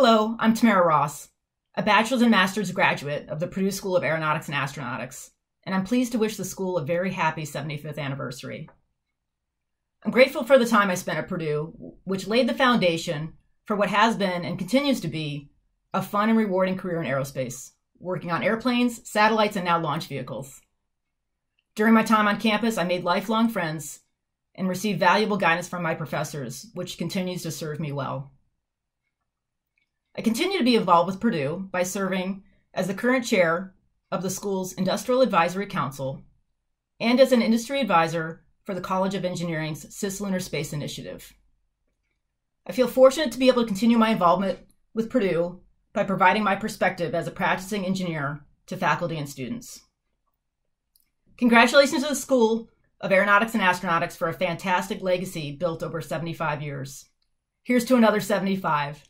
Hello, I'm Tamaira Ross, a bachelor's and master's graduate of the Purdue School of Aeronautics and Astronautics, and I'm pleased to wish the school a very happy 75th anniversary. I'm grateful for the time I spent at Purdue, which laid the foundation for what has been and continues to be a fun and rewarding career in aerospace, working on airplanes, satellites, and now launch vehicles. During my time on campus, I made lifelong friends and received valuable guidance from my professors, which continues to serve me well. I continue to be involved with Purdue by serving as the current chair of the school's Industrial Advisory Council and as an industry advisor for the College of Engineering's CisLunar Space Initiative. I feel fortunate to be able to continue my involvement with Purdue by providing my perspective as a practicing engineer to faculty and students. Congratulations to the School of Aeronautics and Astronautics for a fantastic legacy built over 75 years. Here's to another 75.